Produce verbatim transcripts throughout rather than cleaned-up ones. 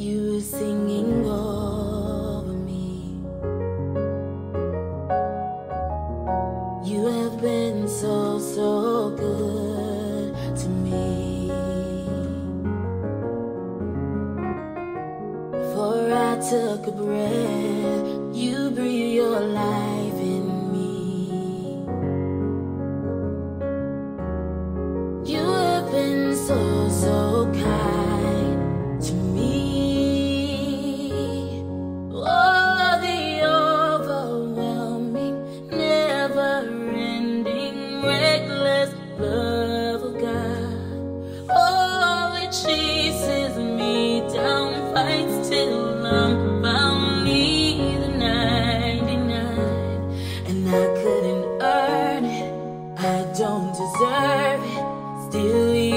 you singing over me. You have been so, so good to me. Before I took a breath, you breathed your life in me. You have been so, so kind to me. Oh, the overwhelming, never-ending, reckless love of God. Oh, it chases me down, fights till I'm found, neither ninety-nine. And I couldn't earn it, I don't deserve it, still you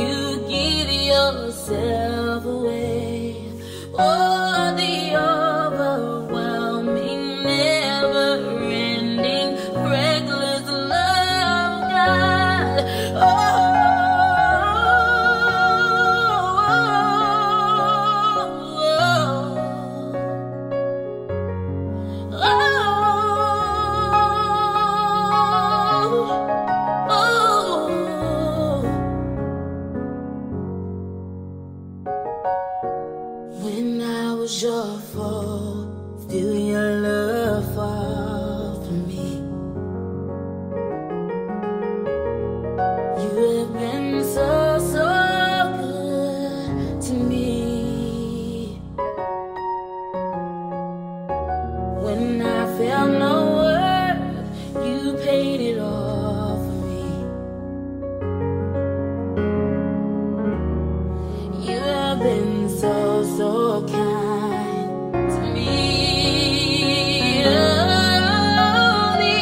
yourself away. Oh, the overwhelming, never-ending, reckless love, God. Oh, oh, oh, oh. When I was your foe, still your love fought for me. You have been so, so good to me. When I felt no worth, you paid it all for me. You have been so, so kind to me. Oh, the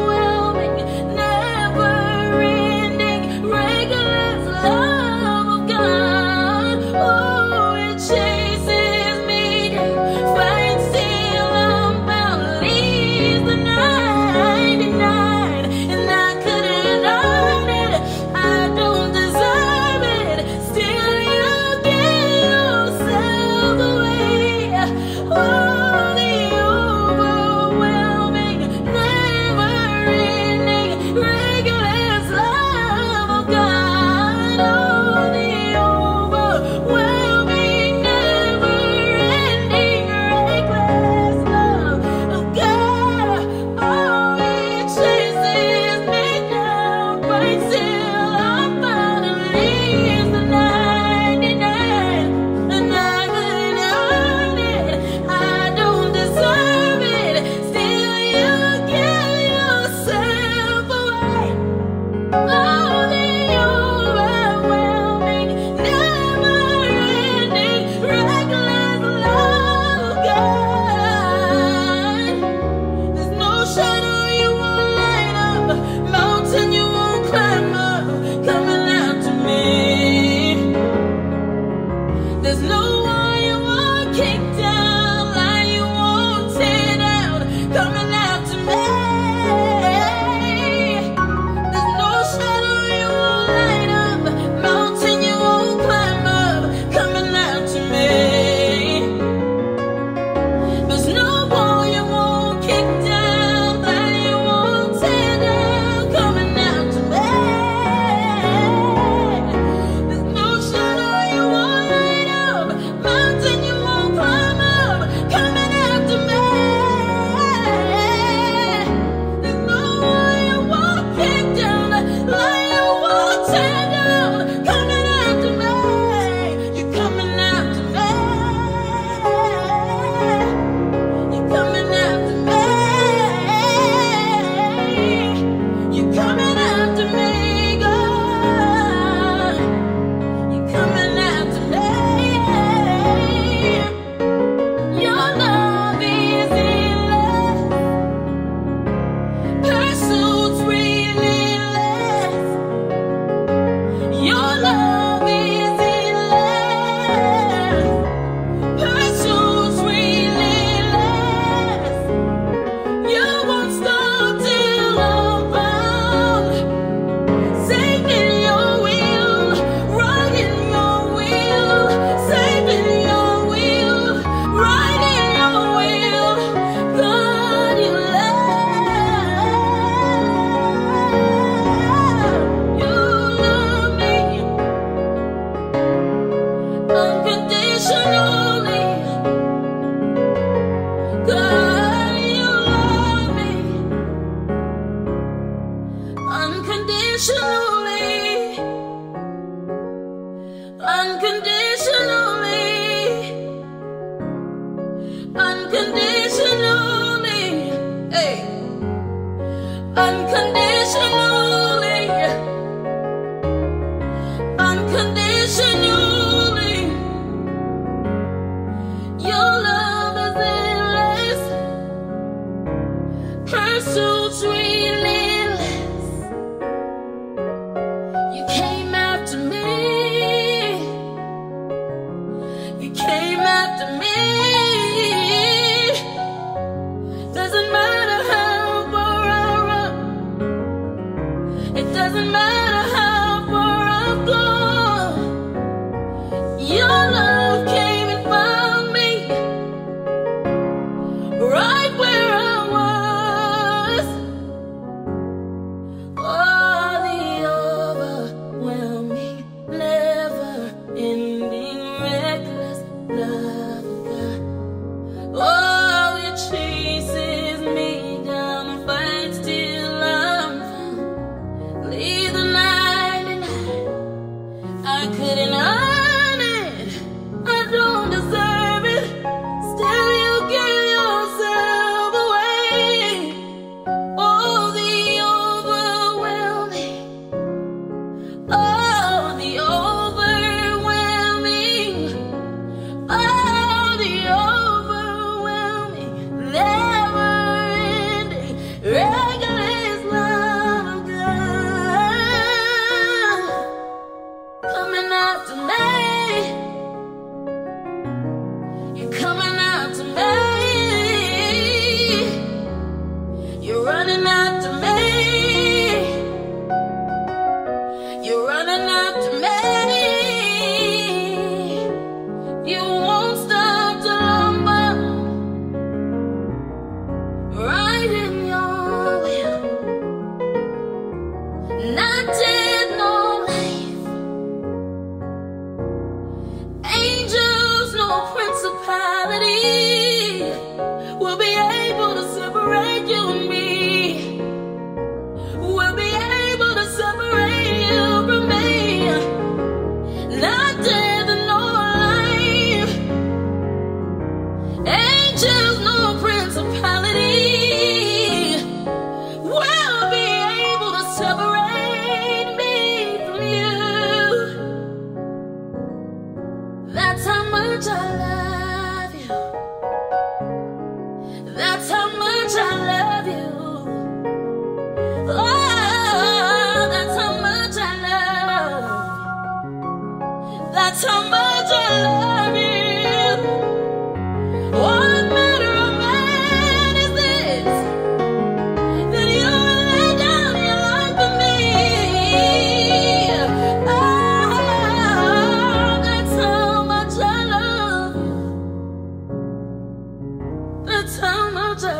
overwhelming, never-ending, reckless love of God. Oh, it chases me down, fights till I'm bound, leaves the ninety-nine. And I couldn't earn it, I don't deserve it, still I'm Your love came and found me right where I was. Oh, the overwhelming, never-ending, reckless love of God. Oh, it chases me down and fights till I'm found. Leave the ninety-nine, I couldn't hide. That's how much I love you. What manner of man is this that you lay down your life for me? Oh, that's how much I love you. That's how much I love you.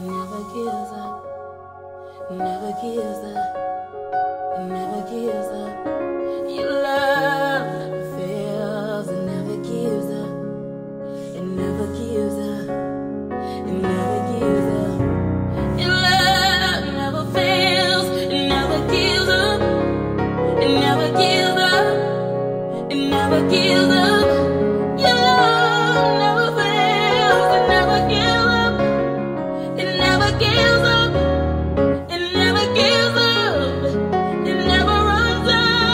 Never gives up, never gives up. Your love never fails, it never gives up, it never gives up, it never gives up. Your love never fails, it never gives up, it never gives up, it never gives up. Your love never fails, it never gives up, it never gives up. It never runs out.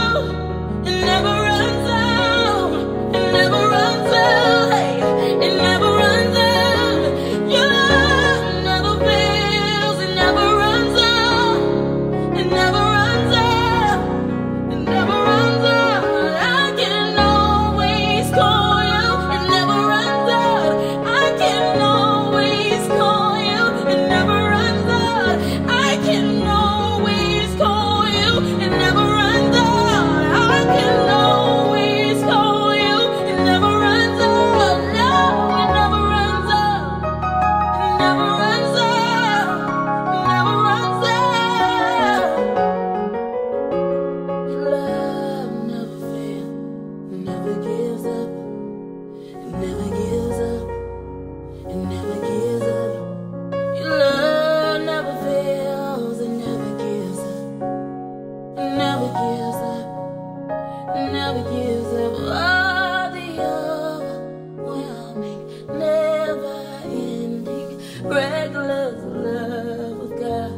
reckless love of God.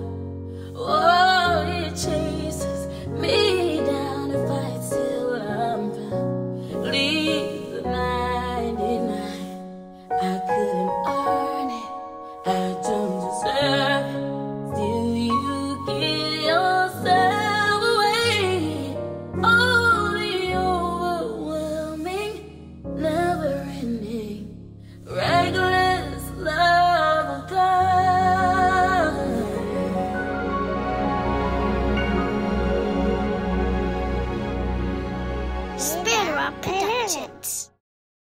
Oh, it chases me down and fights till I'm found. Leave the ninety-nine. I couldn't earn it, I don't deserve it. Still you get yourself away. Oh, the overwhelming, never-ending reckless. Productions.